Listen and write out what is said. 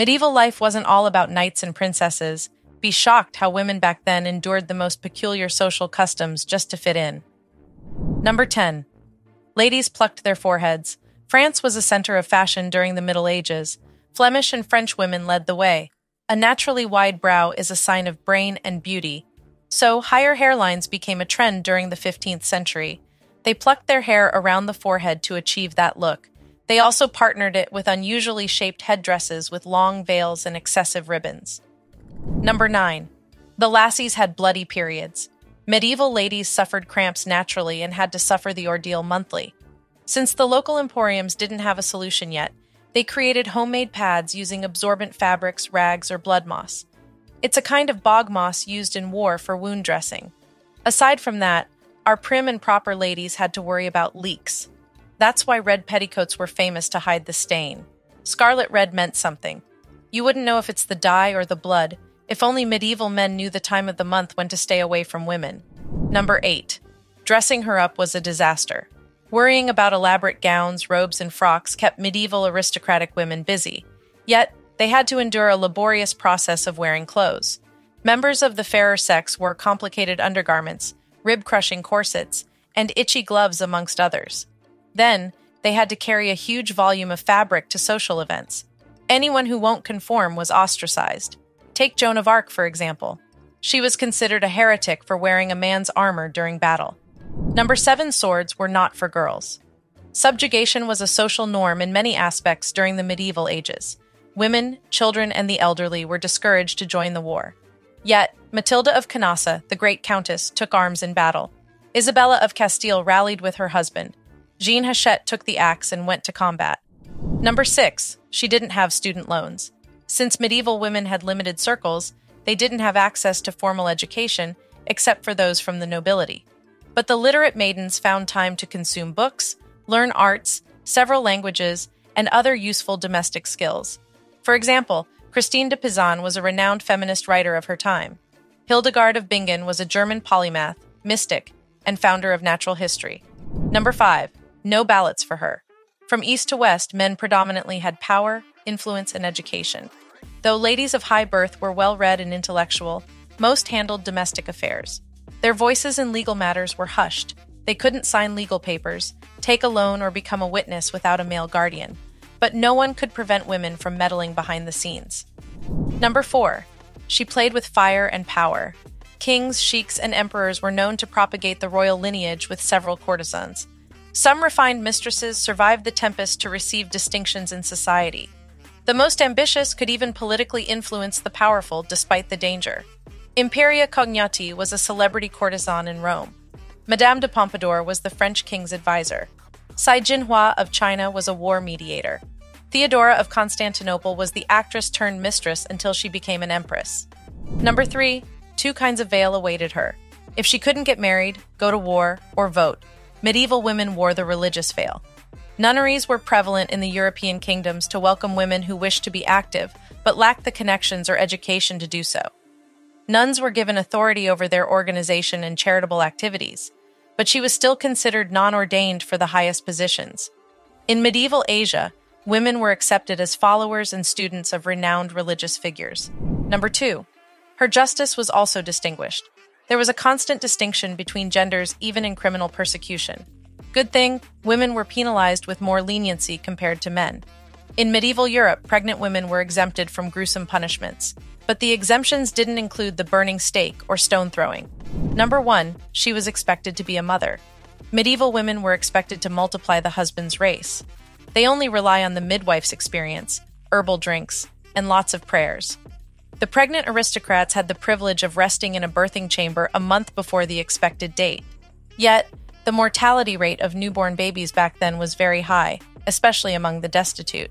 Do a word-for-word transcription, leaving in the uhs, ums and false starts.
Medieval life wasn't all about knights and princesses. Be shocked how women back then endured the most peculiar social customs just to fit in. Number ten. Ladies plucked their foreheads. France was a center of fashion during the Middle Ages. Flemish and French women led the way. A naturally wide brow is a sign of brain and beauty. So, higher hairlines became a trend during the fifteenth century. They plucked their hair around the forehead to achieve that look. They also partnered it with unusually shaped headdresses with long veils and excessive ribbons. Number nine. The lassies had bloody periods. Medieval ladies suffered cramps naturally and had to suffer the ordeal monthly. Since the local emporiums didn't have a solution yet, they created homemade pads using absorbent fabrics, rags, or blood moss. It's a kind of bog moss used in war for wound dressing. Aside from that, our prim and proper ladies had to worry about leaks. That's why red petticoats were famous to hide the stain. Scarlet red meant something. You wouldn't know if it's the dye or the blood, if only medieval men knew the time of the month when to stay away from women. Number eight. Dressing her up was a disaster. Worrying about elaborate gowns, robes, and frocks kept medieval aristocratic women busy. Yet, they had to endure a laborious process of wearing clothes. Members of the fairer sex wore complicated undergarments, rib-crushing corsets, and itchy gloves amongst others. Then, they had to carry a huge volume of fabric to social events. Anyone who won't conform was ostracized. Take Joan of Arc, for example. She was considered a heretic for wearing a man's armor during battle. Number seven. Swords were not for girls. Subjugation was a social norm in many aspects during the medieval ages. Women, children, and the elderly were discouraged to join the war. Yet, Matilda of Canossa, the great countess, took arms in battle. Isabella of Castile rallied with her husband. Jeanne Hachette took the axe and went to combat. Number six. She didn't have student loans. Since medieval women had limited circles, they didn't have access to formal education, except for those from the nobility. But the literate maidens found time to consume books, learn arts, several languages, and other useful domestic skills. For example, Christine de Pizan was a renowned feminist writer of her time. Hildegard of Bingen was a German polymath, mystic, and founder of natural history. Number five. No ballots for her. From east to west, men predominantly had power, influence, and education. Though ladies of high birth were well-read and intellectual, most handled domestic affairs. Their voices in legal matters were hushed. They couldn't sign legal papers, take a loan, or become a witness without a male guardian. But no one could prevent women from meddling behind the scenes. Number four. She played with fire and power. Kings, sheiks, and emperors were known to propagate the royal lineage with several courtesans. Some refined mistresses survived the tempest to receive distinctions in society. The most ambitious could even politically influence the powerful despite the danger. Imperia Cognati was a celebrity courtesan in Rome. Madame de Pompadour was the French king's advisor. Sai Jinhua of China was a war mediator. Theodora of Constantinople was the actress turned mistress until she became an empress. Number three, two kinds of veil awaited her. If she couldn't get married, go to war, or vote, medieval women wore the religious veil. Nunneries were prevalent in the European kingdoms to welcome women who wished to be active, but lacked the connections or education to do so. Nuns were given authority over their organization and charitable activities, but she was still considered non-ordained for the highest positions. In medieval Asia, women were accepted as followers and students of renowned religious figures. Number two, her justice was also distinguished. There was a constant distinction between genders even in criminal persecution. Good thing, women were penalized with more leniency compared to men. In medieval Europe, pregnant women were exempted from gruesome punishments, but the exemptions didn't include the burning stake or stone throwing. Number one, she was expected to be a mother. Medieval women were expected to multiply the husband's race. They only rely on the midwife's experience, herbal drinks, and lots of prayers. The pregnant aristocrats had the privilege of resting in a birthing chamber a month before the expected date. Yet, the mortality rate of newborn babies back then was very high, especially among the destitute.